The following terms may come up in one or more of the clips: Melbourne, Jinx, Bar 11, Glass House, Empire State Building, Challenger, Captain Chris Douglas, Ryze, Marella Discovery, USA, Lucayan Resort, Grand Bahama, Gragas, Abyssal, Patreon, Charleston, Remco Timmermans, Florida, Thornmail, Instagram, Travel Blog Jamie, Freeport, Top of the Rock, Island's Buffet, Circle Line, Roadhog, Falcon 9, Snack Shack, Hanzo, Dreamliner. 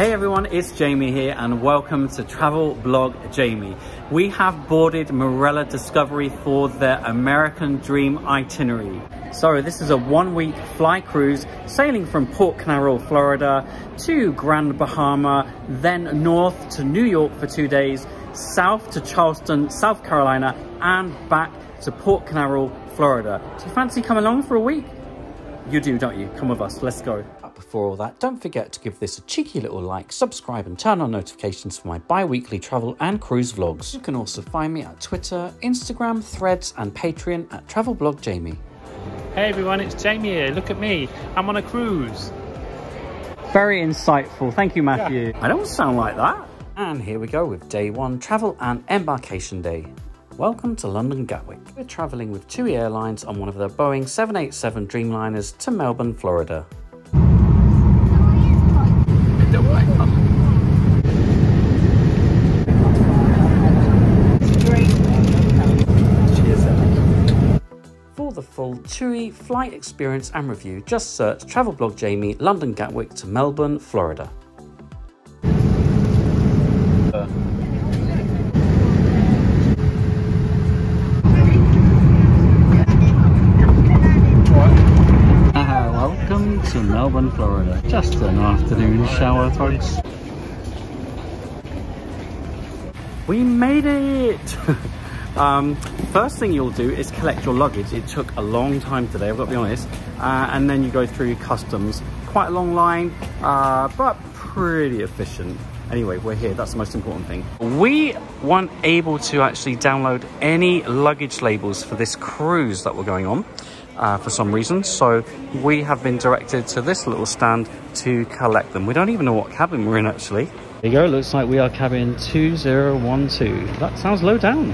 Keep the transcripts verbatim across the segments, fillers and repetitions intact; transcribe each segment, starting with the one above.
Hey everyone, it's Jamie here and welcome to Travel Blog Jamie. We have boarded Marella Discovery for their American Dream itinerary. So this is a one week fly cruise sailing from Port Canaveral, Florida to Grand Bahama, then north to New York for two days, south to Charleston, South Carolina, and back to Port Canaveral, Florida. Do you fancy coming along for a week? You do, don't you? Come with us, let's go. Before all that, don't forget to give this a cheeky little like, subscribe and turn on notifications for my bi-weekly travel and cruise vlogs. You can also find me at Twitter, Instagram, Threads and Patreon at Travel Blog Jamie. Hey everyone, it's Jamie here. Look at me, I'm on a cruise. Very insightful, thank you Matthew. Yeah. I don't sound like that. And here we go with day one, travel and embarkation day. Welcome to London Gatwick. We're traveling with T U I Airlines on one of their Boeing seven eighty-seven Dreamliners to Melbourne, Florida. For the full T U I flight experience and review, just search Travel Blog Jamie London Gatwick to Melbourne, Florida. Welcome to Melbourne, Florida. Just an afternoon shower, folks. We made it! um, first thing you'll do is collect your luggage. It took a long time today, I've got to be honest. Uh, and then you go through customs. Quite a long line, uh, but pretty efficient. Anyway, we're here, that's the most important thing. We weren't able to actually download any luggage labels for this cruise that we're going on. Uh, for some reason, so we have been directed to this little stand to collect them. We don't even know what cabin we're in actually. There you go, looks like we are cabin two zero one two. That sounds low down.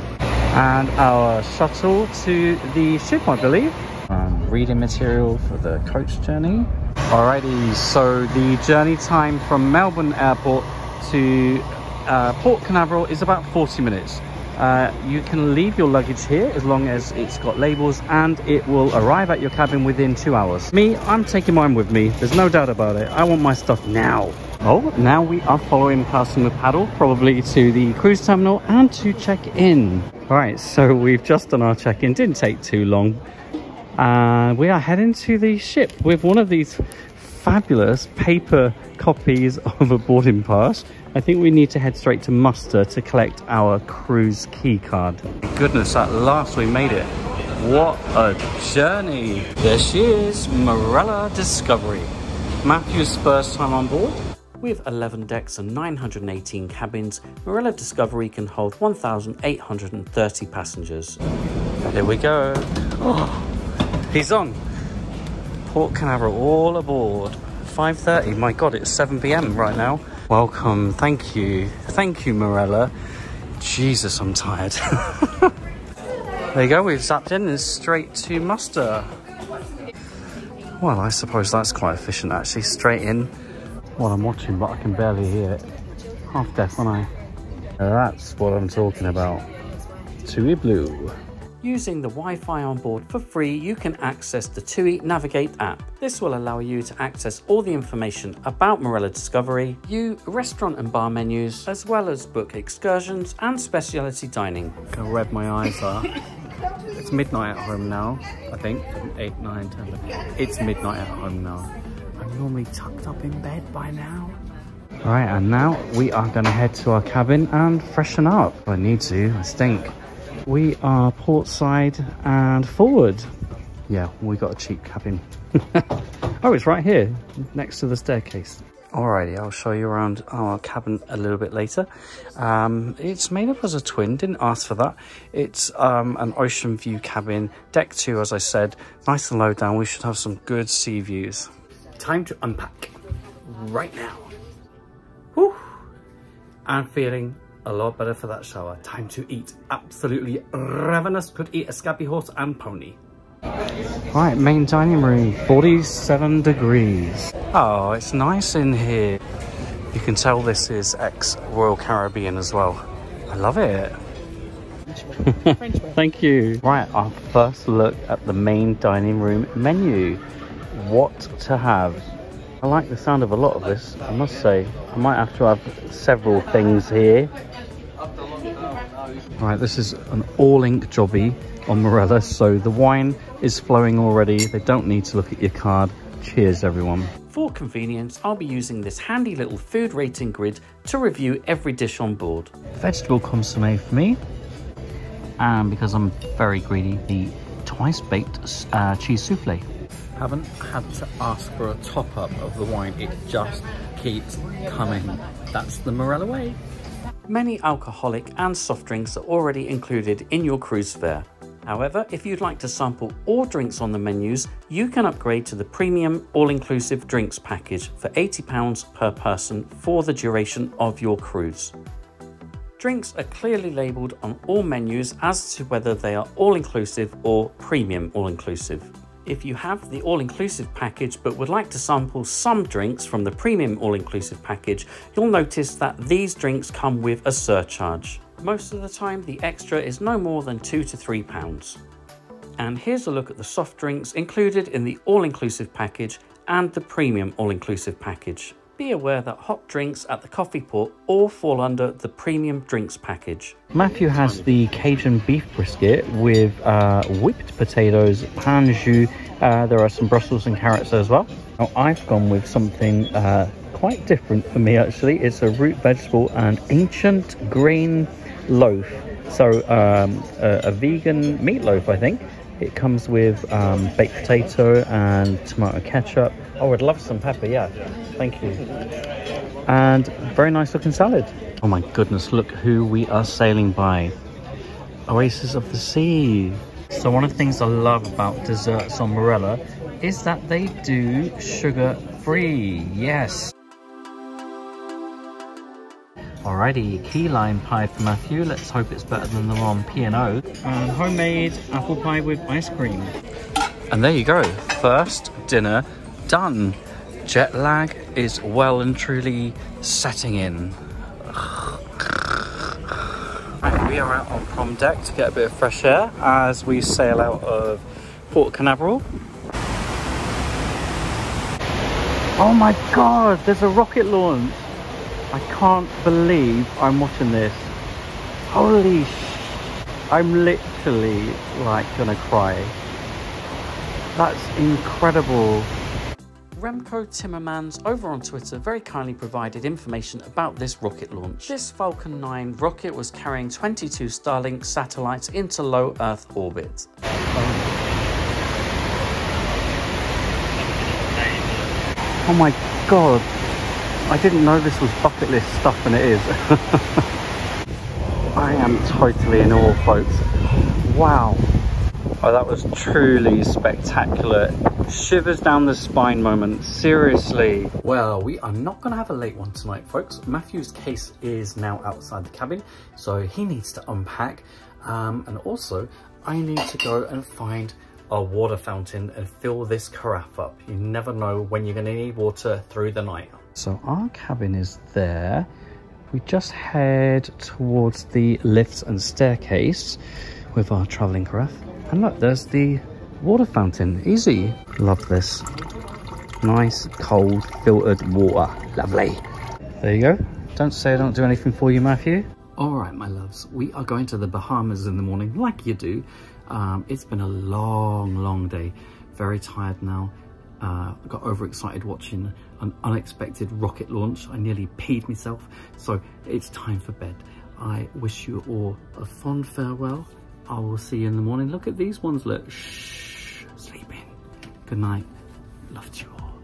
And our shuttle to the ship, I believe. Um, reading material for the coach journey. Alrighty, so the journey time from Melbourne Airport to uh, Port Canaveral is about forty minutes. Uh, you can leave your luggage here as long as it's got labels and it will arrive at your cabin within two hours. Me, I'm taking mine with me. There's no doubt about it. I want my stuff now. Oh, now we are following person with paddle, probably to the cruise terminal and to check in. All right, so we've just done our check-in. Didn't take too long. Uh, we are heading to the ship with one of these fabulous paper copies of a boarding pass. I think we need to head straight to muster to collect our cruise key card. Goodness, at last we made it. What a journey. There she is, Marella Discovery. Matthew's first time on board. With eleven decks and nine hundred eighteen cabins, Marella Discovery can hold one thousand eight hundred thirty passengers. Here we go. Oh, he's on. Port Canaveral, all aboard. five thirty, my God, it's seven p m right now. Welcome, thank you. Thank you, Marella. Jesus, I'm tired. There you go, we've zapped in and straight to muster. Well, I suppose that's quite efficient, actually, straight in. Well, I'm watching, but I can barely hear it. Half deaf, aren't I? Now that's what I'm talking about. T U I Blue. Using the Wi-Fi on board for free, you can access the T U I Navigate app. This will allow you to access all the information about Marella Discovery, view restaurant and bar menus, as well as book excursions and specialty dining. Look how red my eyes are. It's midnight at home now, I think. eight, nine, ten. It's midnight at home now. I'm normally tucked up in bed by now. All right, and now we are going to head to our cabin and freshen up. I need to, I stink. We are port side and forward. Yeah, we got a cheap cabin. Oh, it's right here, next to the staircase. Alrighty, I'll show you around our cabin a little bit later. Um, it's made up as a twin, didn't ask for that. It's um, an ocean view cabin, deck two, as I said, nice and low down. We should have some good sea views. Time to unpack right now. Whew. I'm feeling a lot better for that shower. Time to eat. Absolutely ravenous. Could eat a scabby horse and pony. Right, main dining room, forty-seven degrees. Oh, it's nice in here. You can tell this is ex-Royal Caribbean as well. I love it. Thank you. Right, our first look at the main dining room menu. What to have? I like the sound of a lot of this, I must say. I might have to have several things here. Right, this is an all-ink jobby on Marella, so the wine is flowing already. They don't need to look at your card. Cheers, everyone. For convenience, I'll be using this handy little food rating grid to review every dish on board. Vegetable consommé for me. And because I'm very greedy, the twice-baked uh, cheese soufflé. Haven't had to ask for a top-up of the wine. It just keeps coming. That's the Marella way. Many alcoholic and soft drinks are already included in your cruise fare. However, if you'd like to sample all drinks on the menus, you can upgrade to the premium all-inclusive drinks package for eighty pounds per person for the duration of your cruise. Drinks are clearly labelled on all menus as to whether they are all-inclusive or premium all-inclusive. If you have the all-inclusive package but would like to sample some drinks from the premium all-inclusive package, you'll notice that these drinks come with a surcharge. Most of the time, the extra is no more than two to three pounds. And here's a look at the soft drinks included in the all-inclusive package and the premium all-inclusive package. Be aware that hot drinks at the coffee port all fall under the premium drinks package. Matthew has the Cajun beef brisket with uh, whipped potatoes, pan jus. Uh, there are some Brussels and carrots as well. Now I've gone with something uh, quite different for me actually. It's a root vegetable and ancient grain loaf. So um, a, a vegan meatloaf, I think. It comes with um, baked potato and tomato ketchup. Oh, I'd love some pepper, yeah. Thank you. And very nice looking salad. Oh my goodness, look who we are sailing by. Oasis of the Sea. So one of the things I love about desserts on Marella is that they do sugar-free, yes. Alrighty, key lime pie for Matthew. Let's hope it's better than the one on P and O. And homemade apple pie with ice cream. And there you go, first dinner done. Jet lag is well and truly setting in. Right, we are out on prom deck to get a bit of fresh air as we sail out of Port Canaveral. Oh my God, there's a rocket launch. I can't believe I'm watching this. Holy sh! I'm literally like gonna cry. That's incredible. Remco Timmermans over on Twitter very kindly provided information about this rocket launch. This Falcon nine rocket was carrying twenty-two Starlink satellites into low Earth orbit. Oh, oh my God. I didn't know this was bucket list stuff, and it is. I am totally in awe, folks. Wow. Oh, that was truly spectacular. Shivers down the spine moment, seriously. Well, we are not going to have a late one tonight, folks. Matthew's case is now outside the cabin, so he needs to unpack. Um, and also, I need to go and find a water fountain and fill this carafe up. You never know when you're going to need water through the night. So our cabin is there. We just head towards the lifts and staircase with our traveling carafe. And look, there's the water fountain, easy. Love this. Nice, cold, filtered water, lovely. There you go. Don't say I don't do anything for you, Matthew. All right, my loves, we are going to the Bahamas in the morning, like you do. Um, it's been a long, long day. Very tired now. Uh, I got overexcited watching an unexpected rocket launch. I nearly peed myself, so it's time for bed. I wish you all a fond farewell. I will see you in the morning. Look at these ones, look. Shh, sleep in. Good night. Loved you all.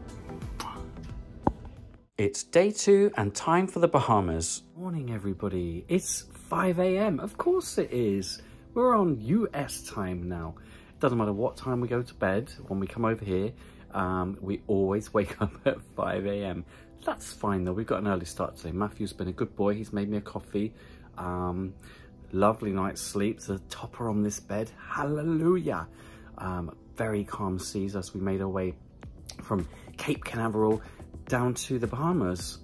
It's day two and time for the Bahamas. Morning, everybody. It's five A M Of course it is. We're on U S time now. Doesn't matter what time we go to bed, when we come over here, Um, we always wake up at five A M That's fine though, we've got an early start today. Matthew's been a good boy, he's made me a coffee. Um, lovely night's sleep, the topper on this bed, hallelujah. Um, very calm seas as we made our way from Cape Canaveral down to the Bahamas.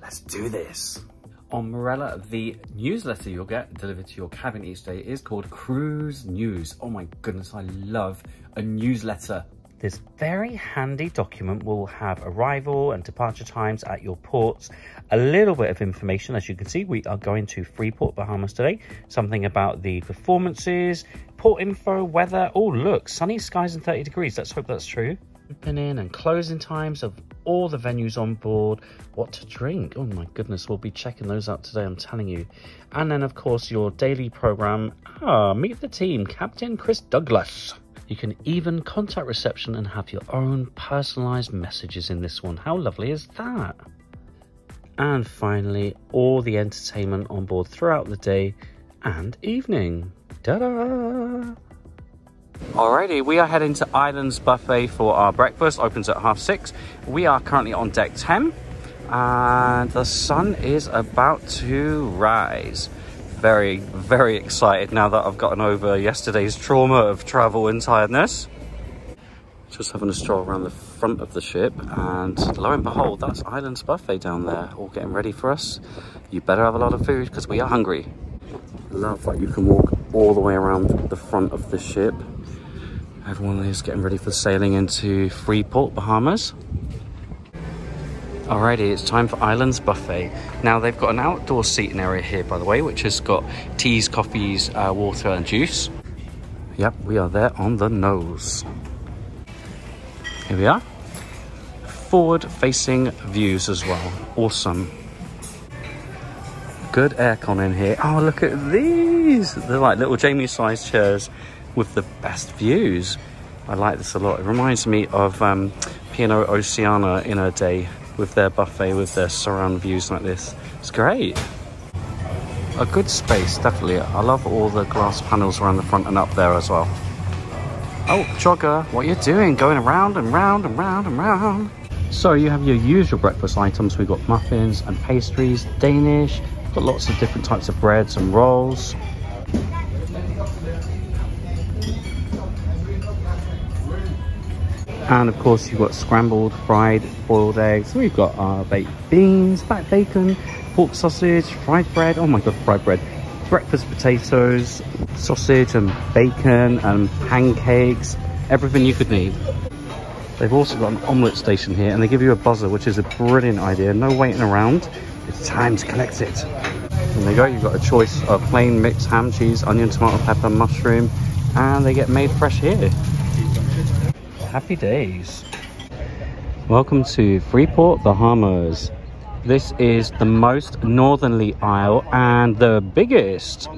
Let's do this. On Marella, the newsletter you'll get delivered to your cabin each day is called Cruise News. Oh my goodness, I love a newsletter. This very handy document will have arrival and departure times at your ports, a little bit of information. As you can see, we are going to Freeport, Bahamas today. Something about the performances, port info, weather. Oh, look, sunny skies and thirty degrees. Let's hope that's true. Opening and closing times of all the venues on board, what to drink. Oh my goodness, we'll be checking those out today, I'm telling you. And then, of course, your daily program. Ah, meet the team, Captain Chris Douglas. You can even contact reception and have your own personalized messages in this one. How lovely is that? And finally, all the entertainment on board throughout the day and evening. Ta-da! Alrighty, we are heading to Island's Buffet for our breakfast. Opens at half six. We are currently on deck ten and the sun is about to rise. Very, very excited now that I've gotten over yesterday's trauma of travel and tiredness. Just having a stroll around the front of the ship, and lo and behold, that's Island's Buffet down there, all getting ready for us. You better have a lot of food because we are hungry. I love that you can walk all the way around the front of the ship. Everyone is getting ready for sailing into Freeport, Bahamas. Alrighty, it's time for Island's Buffet. Now they've got an outdoor seating area here, by the way, which has got teas, coffees, uh, water and juice. Yep, we are there on the nose. Here we are. Forward-facing views as well. Awesome. Good aircon in here. Oh, look at these. They're like little Jamie-sized chairs with the best views. I like this a lot. It reminds me of um, P and O Oceana in her day with their buffet, with their surround views like this. It's great. A good space, definitely. I love all the glass panels around the front and up there as well. Oh, jogger, what are you doing? Going around and round and round and round. So you have your usual breakfast items. We've got muffins and pastries, Danish, got lots of different types of breads and rolls. And of course you've got scrambled, fried, boiled eggs. We've got our baked beans, fat bacon, pork sausage, fried bread. Oh my god, fried bread. Breakfast potatoes, sausage and bacon and pancakes. Everything you could need. They've also got an omelette station here and they give you a buzzer, which is a brilliant idea. No waiting around. It's time to collect it. And there you go, you've got a choice of plain, mixed ham, cheese, onion, tomato, pepper, mushroom, and they get made fresh here. Happy days. Welcome to Freeport, Bahamas. This is the most northerly isle and the biggest.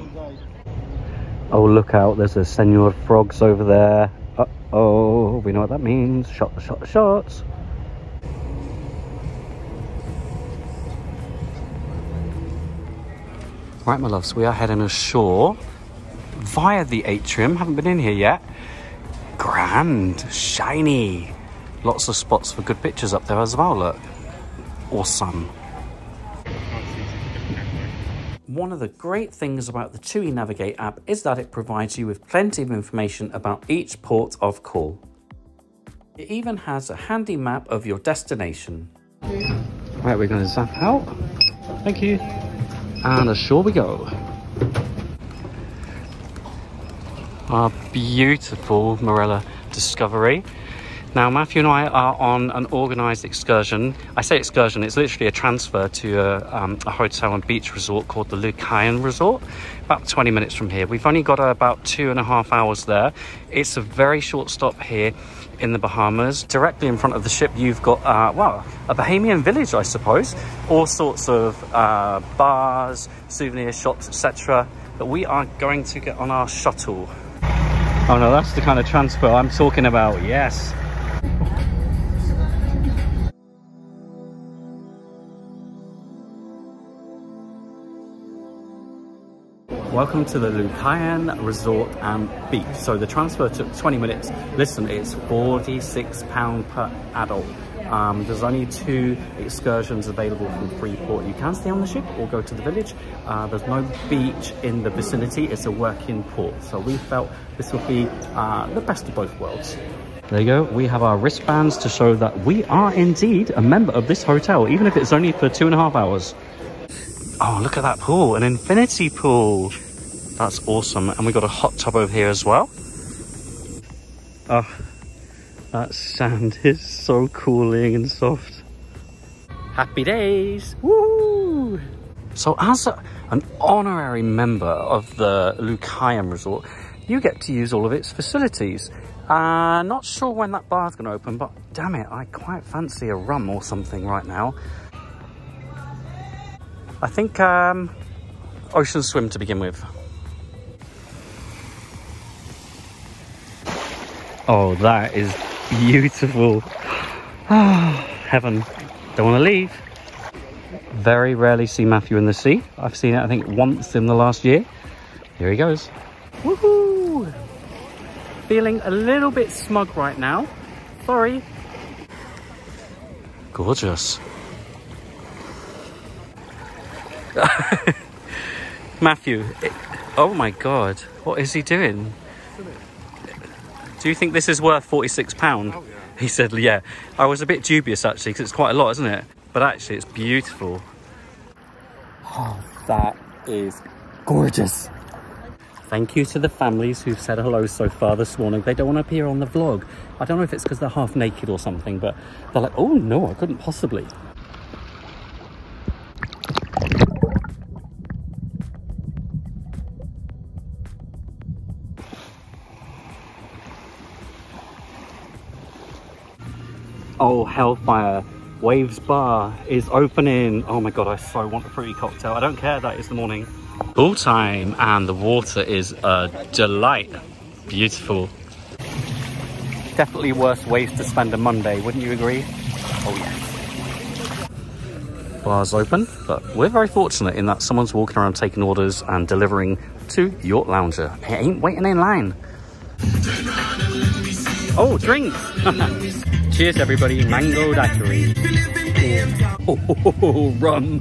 Oh, look out, there's a Señor Frogs over there. Uh-oh, we know what that means. Shot the shot the shots. Right, my loves, we are heading ashore via the atrium. Haven't been in here yet. Grand, shiny. Lots of spots for good pictures up there as well, look. Awesome. One of the great things about the T U I Navigate app is that it provides you with plenty of information about each port of call. It even has a handy map of your destination. Right, we're going to zap out. Thank you. And ashore we go. Our beautiful Marella Discovery. Now, Matthew and I are on an organised excursion. I say excursion, it's literally a transfer to a, um, a hotel and beach resort called the Lucayan Resort, about twenty minutes from here. We've only got about two and a half hours there. It's a very short stop here in the Bahamas. Directly in front of the ship, you've got, uh, well, a Bahamian village, I suppose. All sorts of uh, bars, souvenir shops, et cetera. But we are going to get on our shuttle. Oh no, that's the kind of transfer I'm talking about, yes. Welcome to the Lucayan Resort and Beach. So the transfer took twenty minutes. Listen, it's forty-six pounds per adult. Um, there's only two excursions available from Freeport. You can stay on the ship or go to the village. Uh, there's no beach in the vicinity. It's a working port. So we felt this would be uh, the best of both worlds. There you go. We have our wristbands to show that we are indeed a member of this hotel, even if it's only for two and a half hours. Oh, look at that pool, an infinity pool. That's awesome. And we've got a hot tub over here as well. Oh, That sand is so cooling and soft. Happy days! Woo! So as a, an honorary member of the Lucayan Resort, you get to use all of its facilities. Uh, not sure when that bar's going to open, but damn it, I quite fancy a rum or something right now. I think um, Ocean Swim to begin with. Oh, that is beautiful. Oh, heaven. Don't want to leave. Very rarely see Matthew in the sea. I've seen it, I think, once in the last year. Here he goes. Woohoo! Feeling a little bit smug right now. Sorry. Gorgeous. Matthew, it, oh my God, what is he doing? Do you think this is worth forty-six pounds? Oh, yeah. He said, yeah. I was a bit dubious, actually, because it's quite a lot, isn't it? But actually, it's beautiful. Oh, that is gorgeous. Thank you to the families who've said hello so far this morning. They don't want to appear on the vlog. I don't know if it's because they're half naked or something, but they're like, oh, no, I couldn't possibly. Oh, Hellfire. Waves Bar is opening. Oh my God, I so want a fruity cocktail. I don't care that it's the morning. Pool time, and the water is a delight. Beautiful. Definitely worse ways to spend a Monday, wouldn't you agree? Oh yes. Bar's open, but we're very fortunate in that someone's walking around taking orders and delivering to Yacht Lounger. It ain't waiting in line. Oh, drinks! Cheers, everybody. Mango daiquiri. Oh, oh, oh, oh, rum.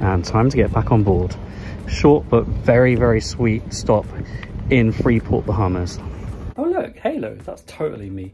And time to get back on board. Short but very, very sweet stop in Freeport, Bahamas. Oh, look, Halo. That's totally me.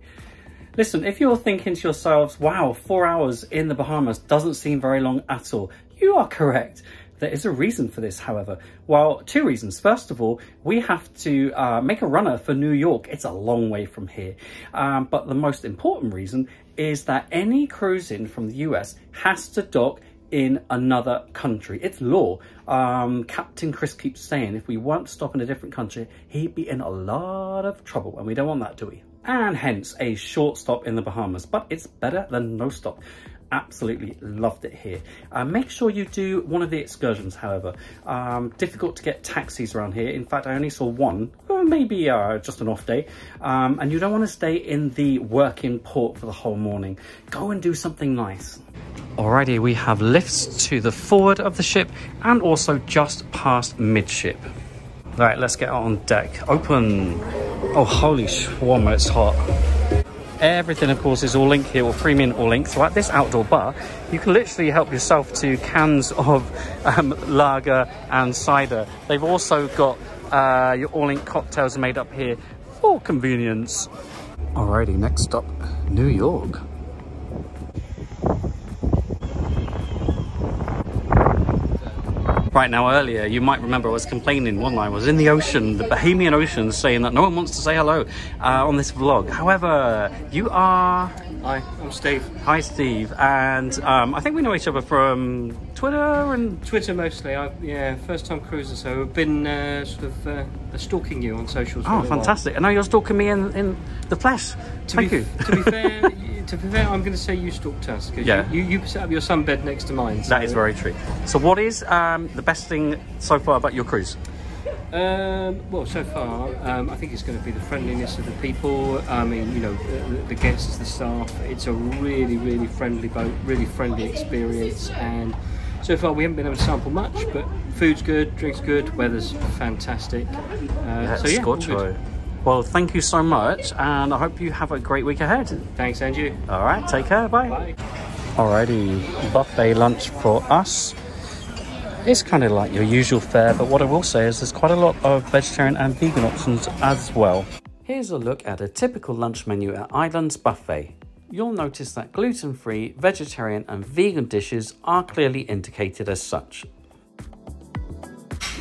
Listen, if you're thinking to yourselves, wow, four hours in the Bahamas doesn't seem very long at all, you are correct. There is a reason for this, however. Well, two reasons. First of all, we have to uh, make a runner for New York. It's a long way from here. Um, but the most important reason is that any cruise in from the U S has to dock in another country. It's law. Um, Captain Chris keeps saying if we weren't stopping in a different country, he'd be in a lot of trouble. And we don't want that, do we? And hence a short stop in the Bahamas, but it's better than no stop. Absolutely loved it here. Uh, make sure you do one of the excursions, however. Um, difficult to get taxis around here. In fact, I only saw one, or maybe uh, just an off day. Um, and you don't want to stay in the working port for the whole morning. Go and do something nice. Alrighty, we have lifts to the forward of the ship and also just past midship. Right, let's get on deck. Open. Oh, holy shawarma, it's hot. Everything, of course, is all link here, or premium all link. So at this outdoor bar, you can literally help yourself to cans of um, lager and cider. They've also got uh, your all link cocktails made up here for convenience. Alrighty, next stop, New York. Right now, earlier, you might remember I was complaining one night I was in the ocean, the Bahamian Ocean, saying that no one wants to say hello uh, on this vlog. However, you are... Hi, I'm Steve. Hi, Steve. And um, I think we know each other from Twitter and... Twitter mostly. I, yeah, first time cruiser, so I've been uh, sort of uh, stalking you on socials. Oh, fantastic. While. And now you're stalking me in, in the flesh. To Thank be, you. To be fair... To be fair, I'm going to say you stalked us because yeah. you, you, you set up your sunbed next to mine. So. That is very true. So what is um, the best thing so far about your cruise? Um, well, so far, um, I think it's going to be the friendliness of the people. I mean, you know, the, the guests, the staff. It's a really, really friendly boat, really friendly experience. And so far, we haven't been able to sample much, but food's good, drink's good, weather's fantastic. Uh, yeah, so yeah, good. Well, thank you so much, and I hope you have a great week ahead. Thanks, Andrew. All right, take care, bye. Bye. Alrighty, buffet lunch for us. It's kind of like your usual fare, but what I will say is there's quite a lot of vegetarian and vegan options as well. Here's a look at a typical lunch menu at Island's Buffet. you'll notice that gluten-free, vegetarian and vegan dishes are clearly indicated as such.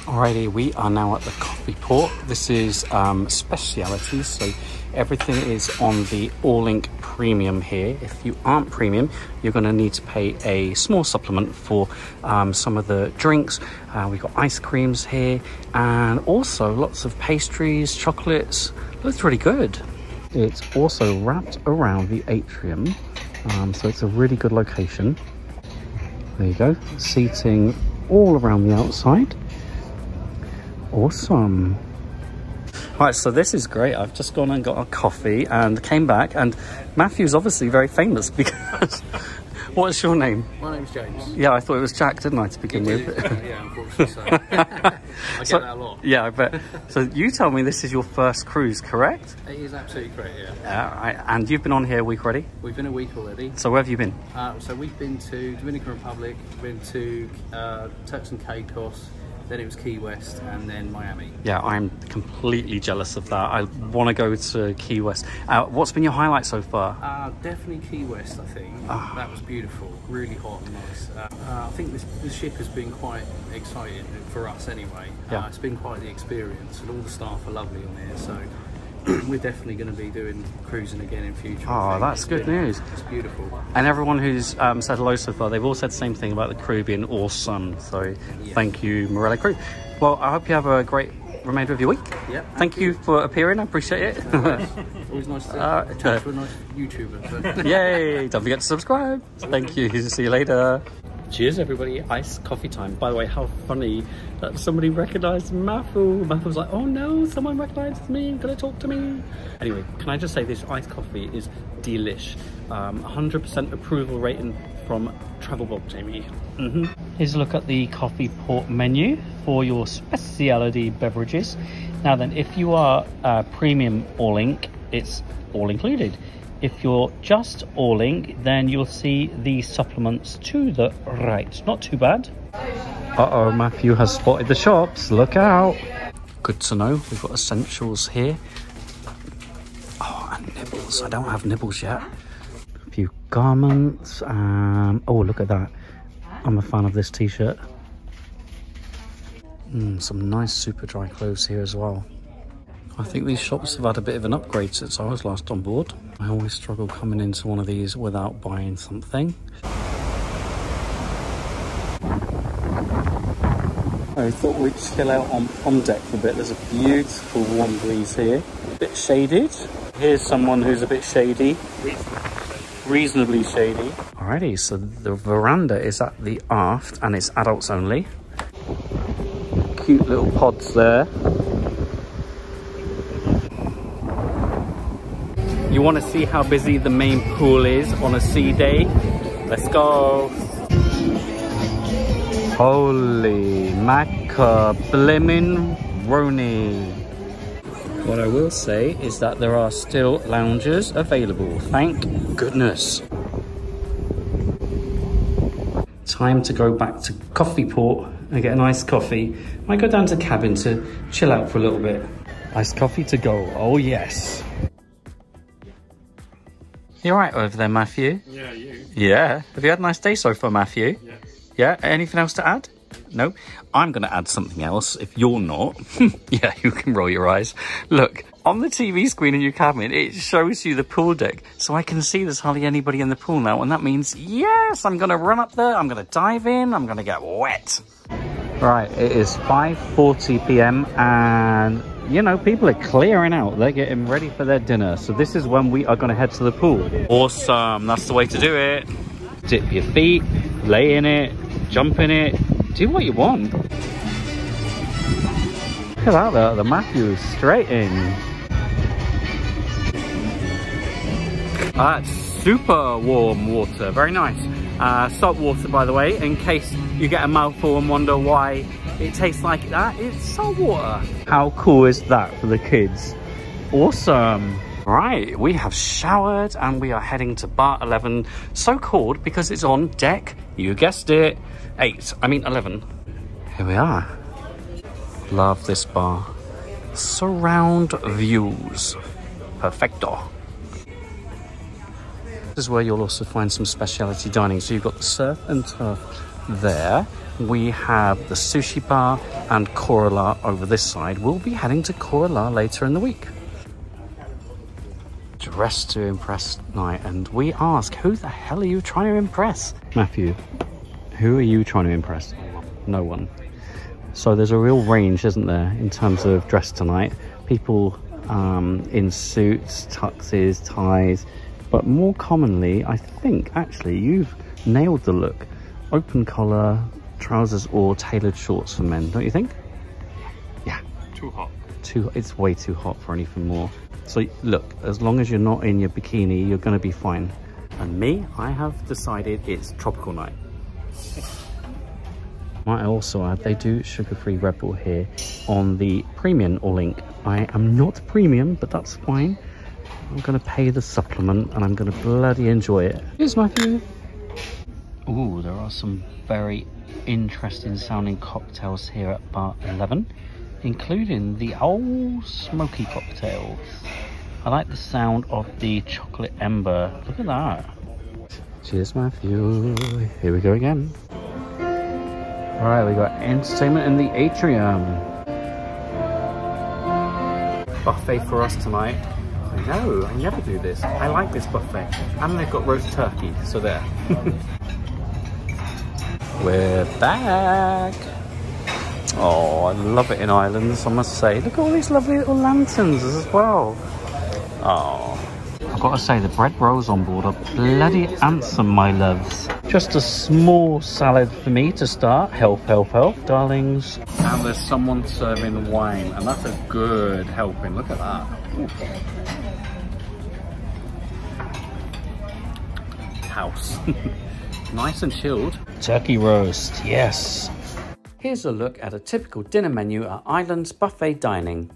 Alrighty, we are now at the Coffee Port. This is um, specialities, so everything is on the All-Link Premium here. If you aren't premium, you're going to need to pay a small supplement for um, some of the drinks. Uh, we've got ice creams here and also lots of pastries, chocolates. Looks really good. It's also wrapped around the atrium, um, so it's a really good location. There you go, seating all around the outside. Awesome. Right, so this is great. I've just gone and got a coffee and came back, and Matthew's obviously very famous because what's your name? My name's James. Yeah, I thought it was Jack, didn't I, to begin with? Yeah, unfortunately so. I get so, that a lot. Yeah, I bet. So you tell me this is your first cruise, correct? It is absolutely correct, yeah. All right, and you've been on here a week already? We've been a week already. So where have you been? Uh, so we've been to Dominican Republic, been to uh, Turks and Caicos, then it was Key West, and then Miami. Yeah, I'm completely jealous of that. I want to go to Key West. Uh, what's been your highlight so far? Uh, definitely Key West, I think. Oh. That was beautiful, really hot and nice. Uh, uh, I think this, this ship has been quite exciting for us anyway. Uh, yeah. It's been quite the experience, and all the staff are lovely on here, so we're definitely going to be doing cruising again in future. Oh, that's good news. It's beautiful. And everyone who's um, said hello so far, they've all said the same thing about the crew being awesome. So yeah. Thank you, Marella crew. Well, I hope you have a great remainder of your week. Yeah. Thank you for appearing. I appreciate it. No always nice to uh, attach to a nice YouTuber. So. Yay. Don't forget to subscribe. Thank you. See you later. Cheers everybody, iced coffee time. By the way, how funny that somebody recognised Matthew. Matthew was like, oh no, someone recognises me, gonna talk to me. Anyway, can I just say this iced coffee is delish. Um, one hundred percent approval rating from Travel Blog Jamie. Mm-hmm. Here's a look at the Coffee Port menu for your speciality beverages. Now then, if you are uh, premium all-link, it's all included. If you're just all-link, then you'll see the supplements to the right. Not too bad. Uh-oh, Matthew has spotted the shops. Look out. Good to know. We've got essentials here. Oh, and nibbles. I don't have nibbles yet. A few garments. Um, oh, look at that. I'm a fan of this t-shirt. Mm, some nice super dry clothes here as well. I think these shops have had a bit of an upgrade since I was last on board. I always struggle coming into one of these without buying something. I thought we'd chill out on, on deck for a bit. There's a beautiful warm breeze here. A bit shaded. Here's someone who's a bit shady. Reasonably shady. Alrighty, so the veranda is at the aft and it's adults only. Cute little pods there. You want to see how busy the main pool is on a sea day? Let's go. Holy macca blimmin' roni. What I will say is that there are still loungers available. Thank goodness. Time to go back to Coffee Port and get a nice coffee. Might go down to cabin to chill out for a little bit. Iced coffee to go, oh yes. You're right over there, Matthew. Yeah, you. Yeah. Have you had a nice day so far, Matthew? Yeah. Yeah. Anything else to add? No. I'm going to add something else. If you're not, yeah, you can roll your eyes. Look, on the T V screen in your cabin, it shows you the pool deck. So I can see there's hardly anybody in the pool now. And that means, yes, I'm going to run up there. I'm going to dive in. I'm going to get wet. Right. It is five forty p m and... you know, people are clearing out. They're getting ready for their dinner. So this is when we are going to head to the pool. Awesome. That's the way to do it. Dip your feet, lay in it, jump in it. Do what you want. Look at that. The Matthew is straight in. That's super warm water. Very nice. Uh, salt water, by the way, in case you get a mouthful and wonder why it tastes like that. It's salt water. How cool is that for the kids? Awesome. Right, we have showered and we are heading to bar eleven, so called because it's on deck, you guessed it, eight, I mean eleven. Here we are. Love this bar. Surround views. Perfecto. This is where you'll also find some specialty dining. So you've got the surf and turf there. We have the sushi bar and Korala over this side. We'll be heading to Korala later in the week. Dress to impress night, and we ask, who the hell are you trying to impress? Matthew, who are you trying to impress? No one. So there's a real range, isn't there, in terms of dress tonight. People um, in suits, tuxes, ties, but more commonly, I think, actually, you've nailed the look. Open collar, trousers or tailored shorts for men, don't you think? Yeah. Too hot. Too, it's way too hot for anything more. So look, as long as you're not in your bikini, you're going to be fine. And me, I have decided it's tropical night. Might I also add, they do sugar-free Red Bull here on the premium or link. I am not premium, but that's fine. I'm going to pay the supplement and I'm going to bloody enjoy it. Here's my view. Ooh, there are some very interesting sounding cocktails here at Bar eleven, including the old smoky cocktails. I like the sound of the chocolate ember. Look at that. Cheers, Matthew. Here we go again. All right, we got entertainment in the atrium. Buffet for us tonight. I know, I never do this. I like this buffet. And they've got roast turkey, so there. We're back. Oh, I love it in islands, I must say. Look at all these lovely little lanterns as well. Oh, I've got to say, the bread rolls on board are bloody handsome, my loves. Just a small salad for me to start. Health, health, health, darlings. And there's someone serving wine, and that's a good helping. Look at that. Ooh. House. Nice and chilled. Turkey roast, yes. Here's a look at a typical dinner menu at Island's Buffet Dining.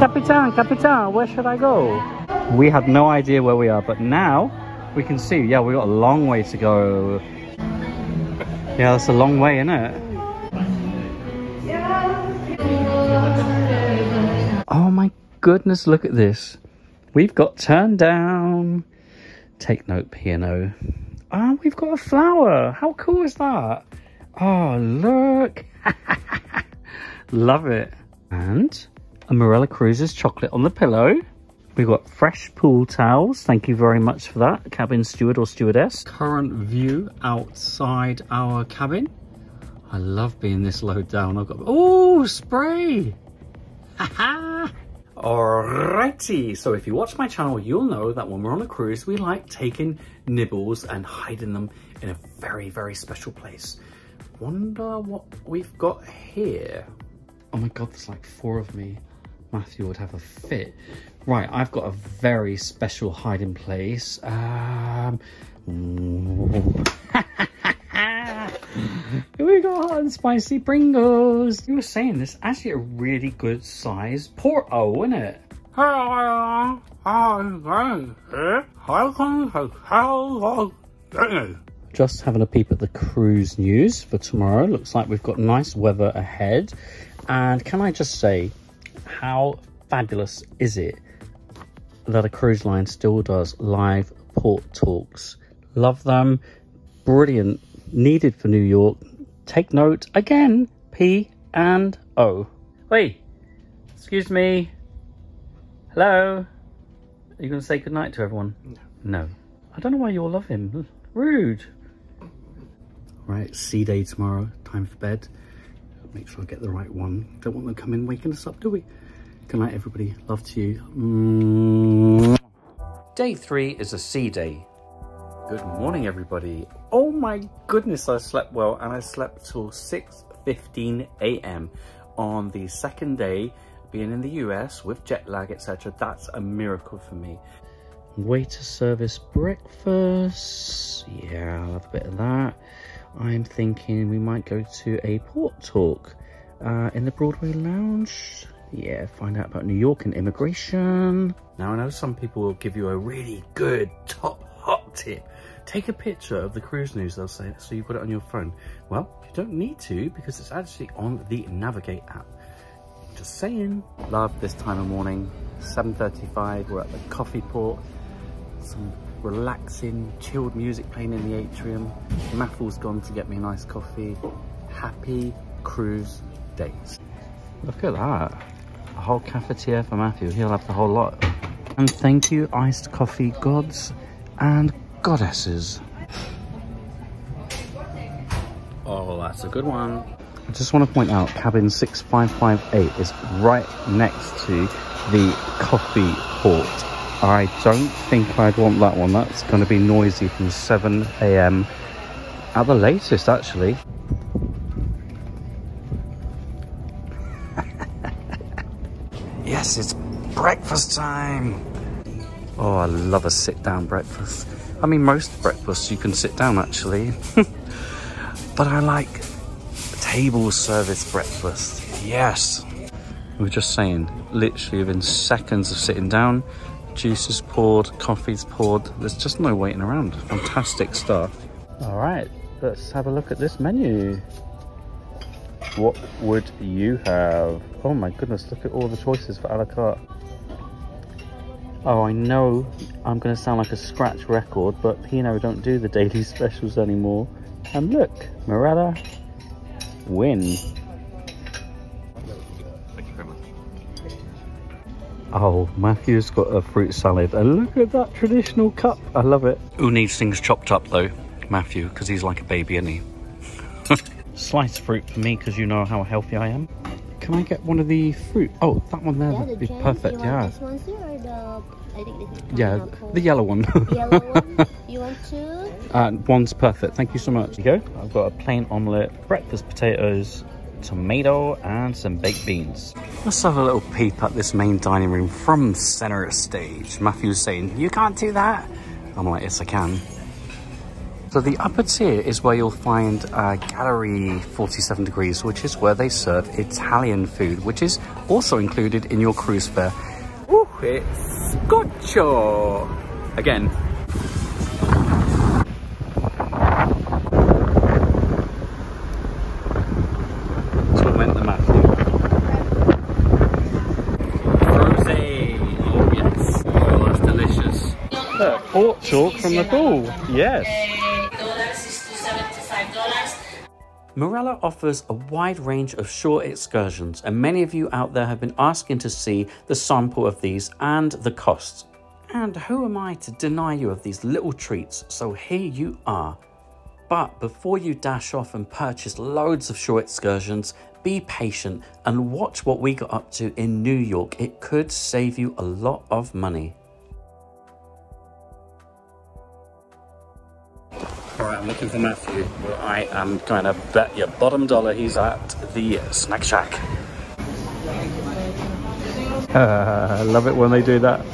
Capitan, Capitan, where should I go? We had no idea where we are, but now we can see. Yeah, we got a long way to go. Yeah, that's a long way, isn't it? Oh my goodness, look at this. We've got turned down. Take note, P and O. Ah, oh, we've got a flower. How cool is that? Oh, look. Love it. And a Marella Cruises chocolate on the pillow. We've got fresh pool towels. Thank you very much for that, cabin steward or stewardess. Current view outside our cabin. I love being this low down. I've got, oh, spray. Haha. Alrighty. So if you watch my channel, you'll know that when we're on a cruise, we like taking nibbles and hiding them in a very, very special place. Wonder what we've got here. Oh my God, there's like four of me. Matthew would have a fit. Right, I've got a very special hiding place. Um, we got hot and spicy Pringles. You were saying this actually a really good size Port-O, isn't it? Hello, I'm going here. Welcome to Travel Blog Jamie. Just having a peep at the cruise news for tomorrow. Looks like we've got nice weather ahead. And can I just say, how fabulous is it that a cruise line still does live port talks? Love them. Brilliant. Needed for New York. Take note again, P and O. Wait, excuse me. Hello. Are you going to say goodnight to everyone? No. No. I don't know why you all love him. Rude. Right, sea day tomorrow. Time for bed. Make sure I get the right one. Don't want them to come in waking us up, do we? Good night, everybody. Love to you. Mm. Day three is a sea day. Good morning, everybody. Oh my goodness, I slept well, and I slept till six fifteen a m on the second day, being in the U S with jet lag, et cetera. That's a miracle for me. Waiter service breakfast. Yeah, I'll have a bit of that. I'm thinking we might go to a port talk uh, in the Broadway Lounge. yeah, find out about New York and immigration. Now, I know some people will give you a really good top hot tip. Take a picture of the cruise news, they'll say, so you've got it on your phone. Well, you don't need to, because it's actually on the Navigate app. Just saying. Love this time of morning, seven thirty-five, we're at the Coffee Port. Some relaxing, chilled music playing in the atrium. Maffle's gone to get me a nice coffee. Happy cruise days. Look at that. A whole cafetiere for Matthew. He'll have the whole lot. And thank you, iced coffee gods and goddesses. Oh, that's a good one. I just want to point out, cabin six five five eight is right next to the Coffee Port. I don't think I'd want that one. That's going to be noisy from seven A M at the latest, actually. Yes, it's breakfast time. Oh, I love a sit-down breakfast. I mean, most breakfasts you can sit down, actually. But I like table service breakfast. Yes. We were just saying, literally within seconds of sitting down, juice is poured, coffee's poured. There's just no waiting around. Fantastic stuff. All right, let's have a look at this menu. What would you have? Oh my goodness, look at all the choices for a la carte. Oh, I know I'm going to sound like a scratch record, but Pinot don't do the daily specials anymore. And look, Marella, win. Thank you very much. Oh, Matthew's got a fruit salad. And look at that traditional cup. I love it. Who needs things chopped up though? Matthew, because he's like a baby, isn't he? Sliced fruit for me, because you know how healthy I am. Can I get one of the fruit? Oh, that one there, yeah, would the be drink. Perfect, yeah. This one here, or the, I think this is yeah, the yellow one. The yellow one. You want two? Uh, one's perfect, thank you so much. There you go. I've got a plain omelette, breakfast potatoes, tomato, and some baked beans. Let's have a little peep at this main dining room from the center stage. Matthew's saying, you can't do that. I'm like, yes, I can. So the upper tier is where you'll find uh, Gallery forty-seven degrees, which is where they serve Italian food, which is also included in your cruise fare. Ooh, it's goccio! Again. Torment the map. Rosé! Oh yes! Oh, that's delicious. Look, pork chalk from the pool. Yes! Marella offers a wide range of shore excursions, and many of you out there have been asking to see the sample of these and the costs. And who am I to deny you of these little treats? So here you are. But before you dash off and purchase loads of shore excursions, be patient and watch what we got up to in New York. It could save you a lot of money. Alright, I'm looking for Matthew. Well, I am going to bet your bottom dollar he's at the Snack Shack. Uh, I love it when they do that.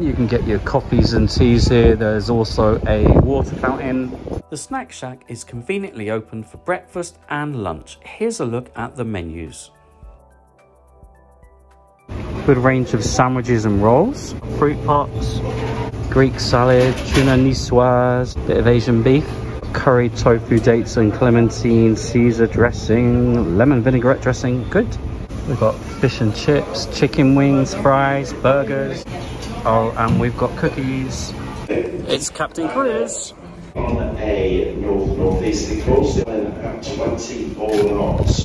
You can get your coffees and teas here. There's also a water fountain. The Snack Shack is conveniently open for breakfast and lunch. Here's a look at the menus. Good range of sandwiches and rolls, fruit pots, Greek salad, tuna niçoise, bit of Asian beef, curry, tofu, dates and clementine, Caesar dressing, lemon vinaigrette dressing. Good. We've got fish and chips, chicken wings, fries, burgers. Oh, and we've got cookies. It's Captain Chris. On a north northeasterly course, about twenty all knots.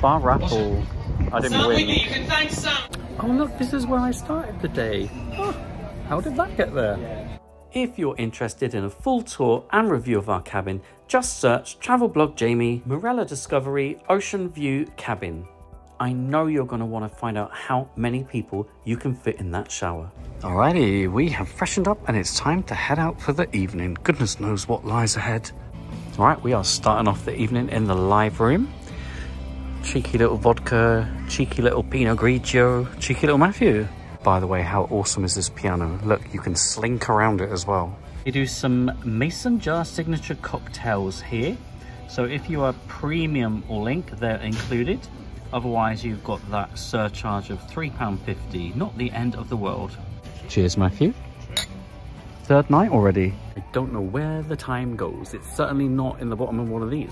Bar raffle. I didn't win. Oh look, this is where I started the day. Oh, how did that get there? If you're interested in a full tour and review of our cabin, just search Travel Blog Jamie, Marella Discovery, Ocean View Cabin. I know you're going to want to find out how many people you can fit in that shower. Alrighty, we have freshened up and it's time to head out for the evening. Goodness knows what lies ahead. Alright, we are starting off the evening in the live room. cheeky little vodka, cheeky little Pinot Grigio, cheeky little Matthew. By the way, how awesome is this piano? Look, you can slink around it as well. They do some mason jar signature cocktails here. So if you are premium or link, they're included. Otherwise, you've got that surcharge of three pounds fifty, not the end of the world. Cheers, Matthew. Third night already. I don't know where the time goes. It's certainly not in the bottom of one of these.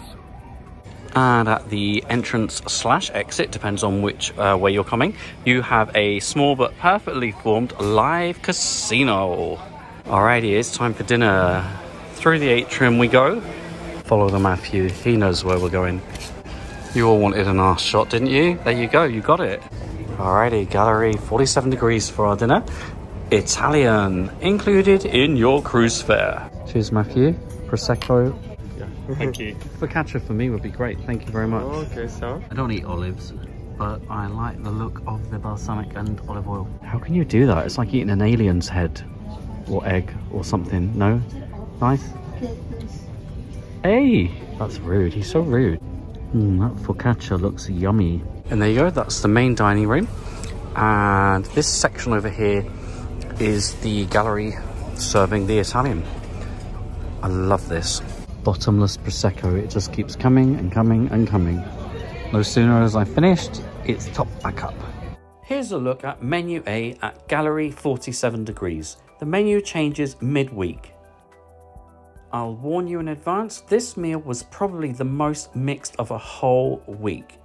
And at the entrance slash exit, depends on which uh, way you're coming, you have a small but perfectly formed live casino. Alrighty, it's time for dinner. Through the atrium we go. Follow the Matthew, he knows where we're going. You all wanted an arse shot, didn't you? There you go, you got it. Alrighty, Gallery forty-seven degrees for our dinner. Italian, included in your cruise fare. Cheers, Matthew. Prosecco. Yeah. Thank you. Focaccia for me would be great, thank you very much. Oh, okay, so? I don't eat olives, but I like the look of the balsamic and olive oil. How can you do that? It's like eating an alien's head or egg or something, no? Nice? Hey, that's rude, he's so rude. Mm, that focaccia looks yummy. And there you go, that's the main dining room. And this section over here is the gallery serving the Italian. I love this. Bottomless Prosecco, it just keeps coming and coming and coming. No sooner as I finished, it's topped back up. Here's a look at menu A at Gallery forty-seven degrees. The menu changes midweek. I'll warn you in advance, this meal was probably the most mixed of a whole week.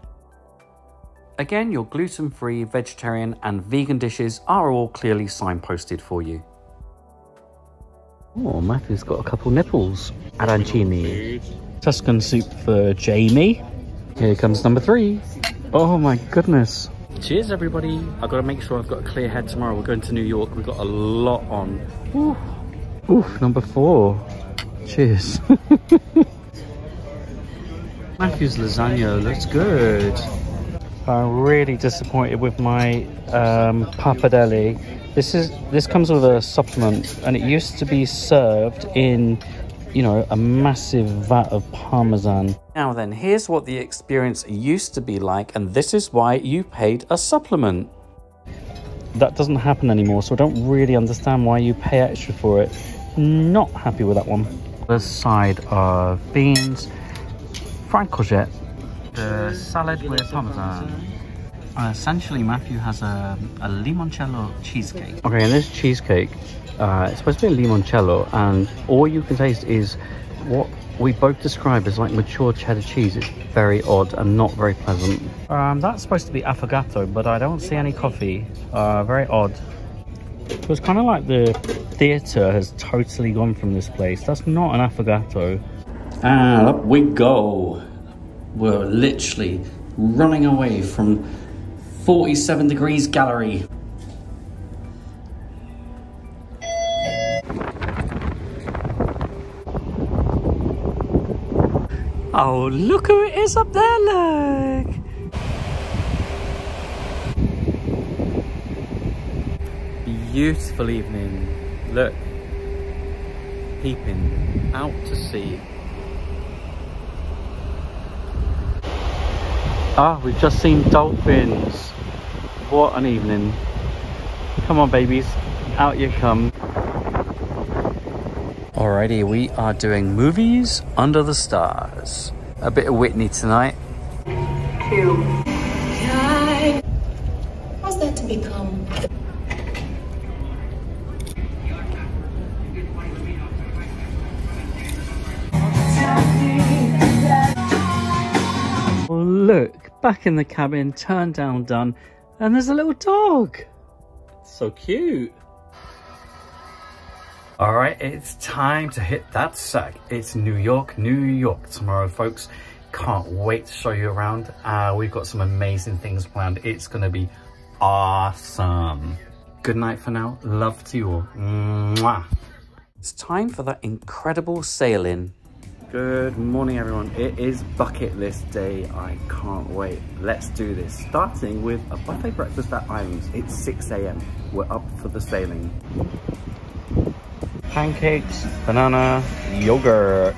Again, your gluten-free, vegetarian and vegan dishes are all clearly signposted for you. Oh, Matthew's got a couple nipples. Arancini. Tuscan soup for Jamie. Here comes number three. Oh my goodness. Cheers everybody. I've got to make sure I've got a clear head tomorrow. We're going to New York. We've got a lot on. Ooh, oof, number four. Cheers. Matthew's lasagna looks good. I'm really disappointed with my um, pappardelle. This is this comes with a supplement, and it used to be served in, you know, a massive vat of parmesan. Now then, here's what the experience used to be like, and this is why you paid a supplement. That doesn't happen anymore, so I don't really understand why you pay extra for it. Not happy with that one. The side of beans, fried courgette, the salad with parmesan. Uh, essentially, Matthew has a, a limoncello cheesecake. Okay, and this cheesecake, uh, it's supposed to be a limoncello, and all you can taste is what we both describe as like mature cheddar cheese. It's very odd and not very pleasant. Um, that's supposed to be affogato, but I don't see any coffee. Uh, very odd. So it's kind of like the theatre has totally gone from this place. That's not an affogato. And up we go. We're literally running away from forty-seven degrees gallery. Oh, look who it is up there, look. Beautiful evening. Look, peeping out to sea. Ah, we've just seen dolphins. What an evening. Come on, babies. Out you come. Alrighty, we are doing movies under the stars. A bit of Whitney tonight. Two. Nine. How's that to become? Look, back in the cabin, turned down, done, and there's a little dog. So cute. All right, it's time to hit that sack. It's New York, New York tomorrow, folks. Can't wait to show you around. Uh, we've got some amazing things planned. It's going to be awesome. Good night for now. Love to you all. Mwah. It's time for that incredible sail-in. Good morning, everyone. It is bucket list day. I can't wait. Let's do this. Starting with a buffet breakfast at Islands. It's six A M We're up for the sailing. Pancakes, banana, yogurt.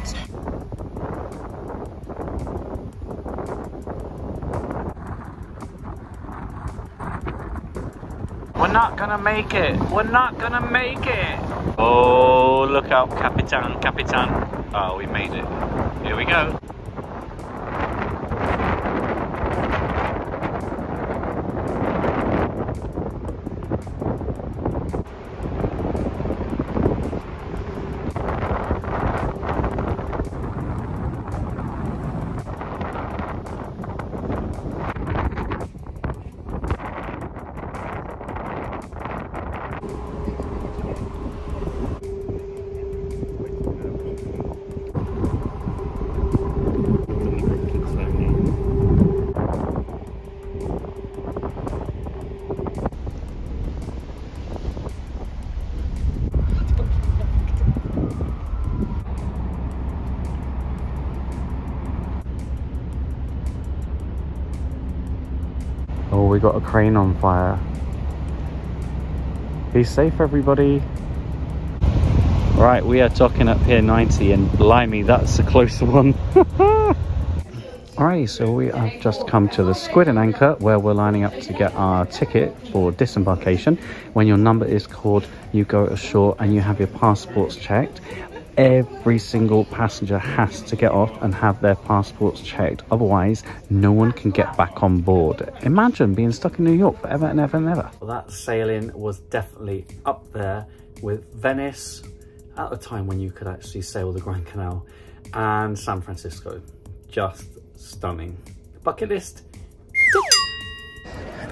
gonna make it. We're not gonna make it. Oh, look out, Capitan, Capitan. Oh, we made it. Here we go. We got a crane on fire. Be safe, everybody. Right, we are talking up here ninety, and blimey, that's a closer one. Alright, so we have just come to the Squid and Anchor, where we're lining up to get our ticket for disembarkation. When your number is called, you go ashore and you have your passports checked. Every single passenger has to get off and have their passports checked, otherwise no one can get back on board. Imagine being stuck in New York forever and ever and ever. Well, that sailing was definitely up there with Venice at the time when you could actually sail the Grand Canal, and San Francisco. Just stunning. Bucket list.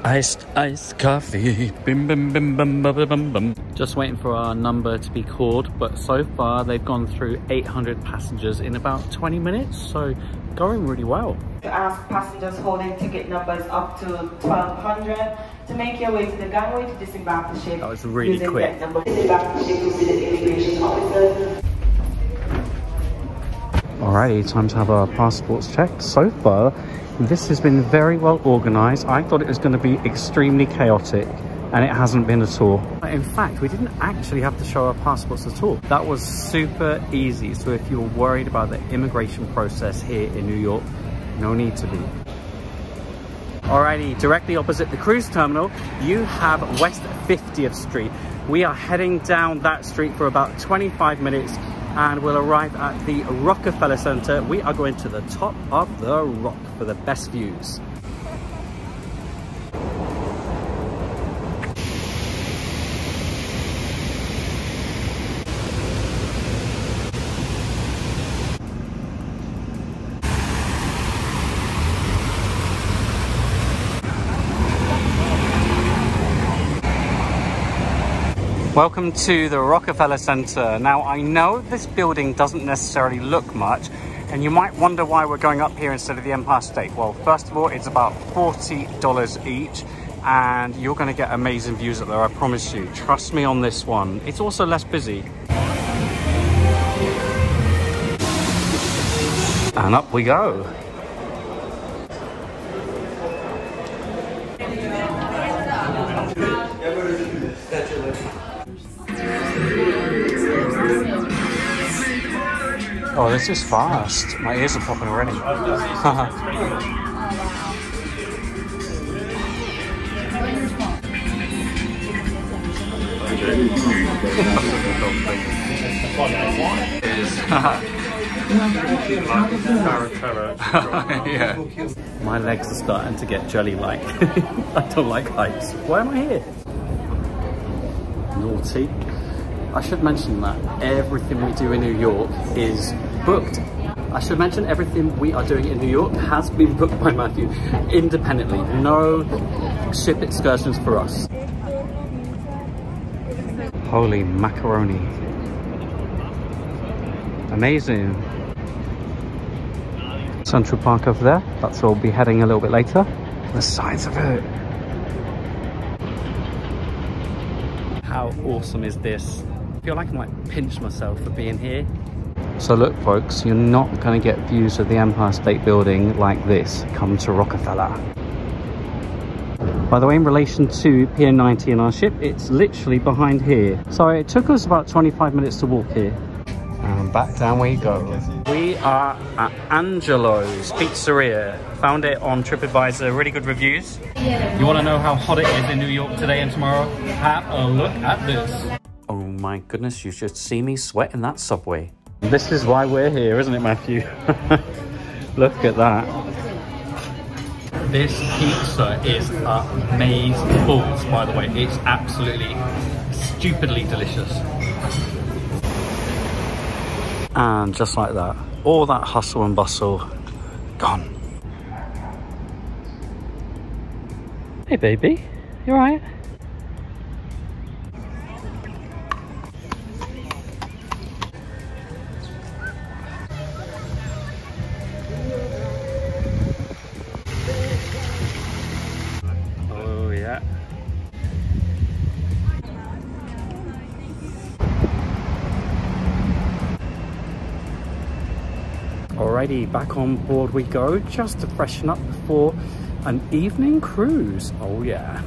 Iced, iced coffee. Bim, bim, bim, bim, bim, bim, bim. Just waiting for our number to be called, but so far they've gone through eight hundred passengers in about twenty minutes, so going really well. To ask passengers holding ticket numbers up to twelve hundred to make your way to the gangway to disembark the ship. That was really quick. Disembark the ship with the immigration officer. Alrighty, time to have our passports checked. So far, this has been very well organised. I thought it was going to be extremely chaotic, and it hasn't been at all. In fact, we didn't actually have to show our passports at all. That was super easy. So if you're worried about the immigration process here in New York, no need to be. Alrighty, directly opposite the cruise terminal, you have West fiftieth Street. We are heading down that street for about twenty-five minutes, and we'll arrive at the Rockefeller Center. We are going to the top of the rock for the best views. Welcome to the Rockefeller Center. Now, I know this building doesn't necessarily look much, and you might wonder why we're going up here instead of the Empire State. Well, first of all, it's about forty dollars each, and you're going to get amazing views up there, I promise you. Trust me on this one. It's also less busy. And up we go. Oh, this is fast. My ears are popping already. Yeah. My legs are starting to get jelly-like. I don't like heights. Why am I here? Naughty. I should mention that everything we do in New York is booked. I should mention everything we are doing in New York has been booked by Matthew independently. No ship excursions for us. Holy macaroni. Amazing. Central Park over there. That's where we'll be heading a little bit later. The size of it. How awesome is this? I feel like I might pinch myself for being here. So look, folks, you're not going to get views of the Empire State Building like this. Come to Rockefeller. By the way, in relation to Pier ninety in our ship, it's literally behind here. So it took us about twenty-five minutes to walk here. and back down where you go. We are at Angelo's Pizzeria. Found it on TripAdvisor, really good reviews. You want to know how hot it is in New York today and tomorrow? Have a look at this. Oh my goodness, you should see me sweat in that subway. This is why we're here, isn't it, Matthew? Look at that. This pizza is amazeballs, by the way. It's absolutely stupidly delicious. And just like that, all that hustle and bustle gone. Hey baby, you all right? Alrighty, back on board we go, just to freshen up before an evening cruise. Oh yeah.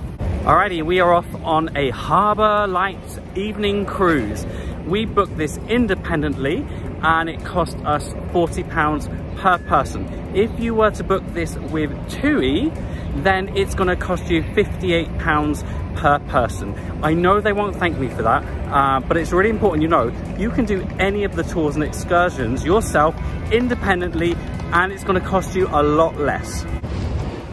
Alrighty, we are off on a Harbour Lights evening cruise. We booked this independently and it cost us forty pounds per person. If you were to book this with T U I, then it's gonna cost you fifty-eight pounds per person. I know they won't thank me for that, uh, but it's really important you know, you can do any of the tours and excursions yourself independently and it's gonna cost you a lot less.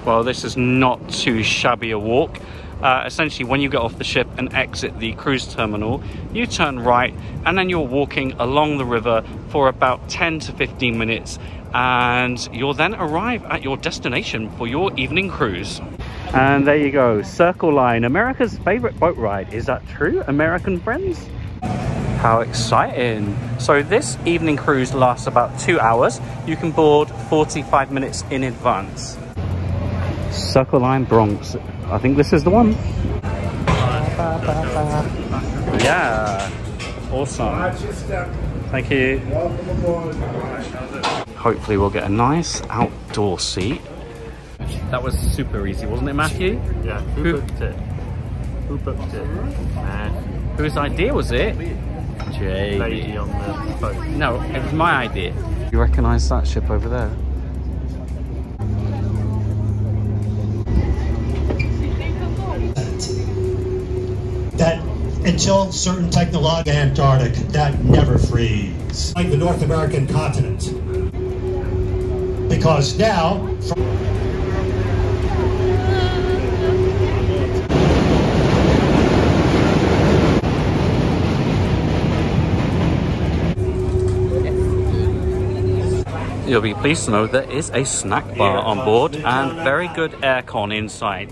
Well, this is not too shabby a walk. Uh, essentially, when you get off the ship and exit the cruise terminal, you turn right and then you're walking along the river for about ten to fifteen minutes and you'll then arrive at your destination for your evening cruise. And there you go, Circle Line, America's favorite boat ride. Is that true, American friends? How exciting. So this evening cruise lasts about two hours. You can board forty-five minutes in advance. Circle Line Bronx. I think this is the one. Yeah, awesome. Thank you. Hopefully we'll get a nice outdoor seat. That was super easy, wasn't it, Matthew? Yeah, who booked it? Who booked it? And whose idea was it? J D. On the boat. No, it was my idea. You recognise that ship over there? That until certain technology, Antarctic, that never frees. Like the North American continent. Because now, from you'll be pleased to know there is a snack bar on board and very good aircon inside.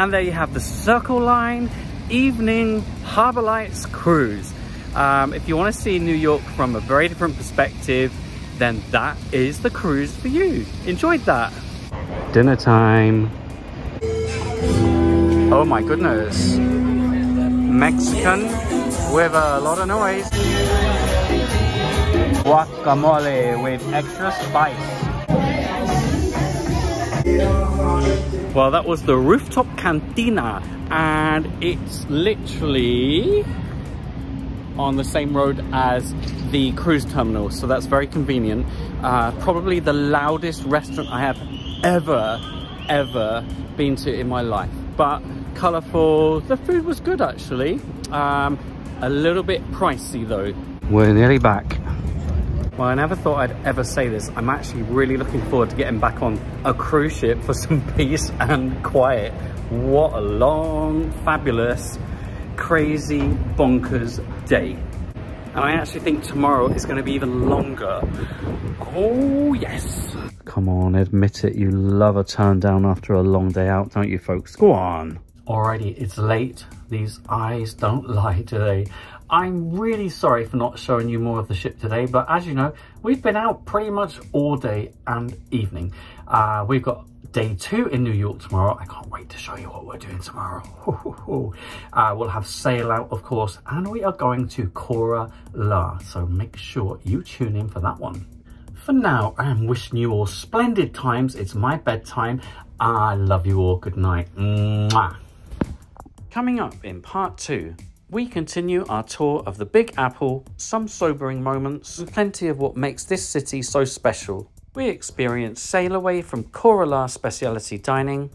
And there you have the Circle Line evening Harbour Lights cruise. Um, if you want to see New York from a very different perspective, then that is the cruise for you. Enjoyed that. Dinner time. Oh my goodness. Mexican with a lot of noise. Guacamole with extra spice. Well, that was the rooftop cantina and it's literally on the same road as the cruise terminal, so that's very convenient. Uh, probably the loudest restaurant I have ever, ever been to in my life, but colourful. The food was good actually. Um, a little bit pricey though. We're nearly back. Well, I never thought I'd ever say this. I'm actually really looking forward to getting back on a cruise ship for some peace and quiet. What a long, fabulous, crazy, bonkers day. And I actually think tomorrow is going to be even longer. Oh, yes. Come on, admit it. You love a turn down after a long day out, don't you, folks? Go on. Alrighty, it's late. These eyes don't lie today. I'm really sorry for not showing you more of the ship today, but as you know, we've been out pretty much all day and evening. Uh, we've got Day two in New York tomorrow. I can't wait to show you what we're doing tomorrow. Uh, we'll have sail out, of course, and we are going to Korala, so make sure you tune in for that one. For now, I am wishing you all splendid times. It's my bedtime. I love you all. Good night. Mwah. Coming up in part two, we continue our tour of the Big Apple, some sobering moments, and plenty of what makes this city so special. We experience sail away from Korala speciality dining,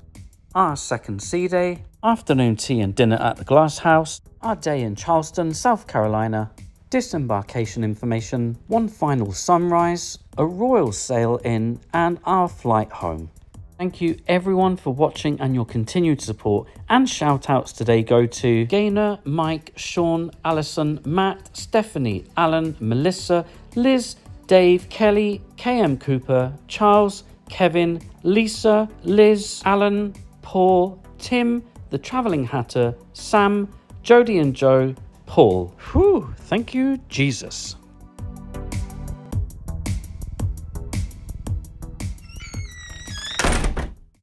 our second sea day, afternoon tea and dinner at the Glass House, our day in Charleston, South Carolina, disembarkation information, one final sunrise, a royal sail in, and our flight home. Thank you everyone for watching and your continued support, and shout outs today go to Gaynor, Mike, Sean, Allison, Matt, Stephanie, Alan, Melissa, Liz, Dave, Kelly, K M Cooper, Charles, Kevin, Lisa, Liz, Alan, Paul, Tim, The Travelling Hatter, Sam, Jodie and Joe, Paul. Whew, thank you, Jesus.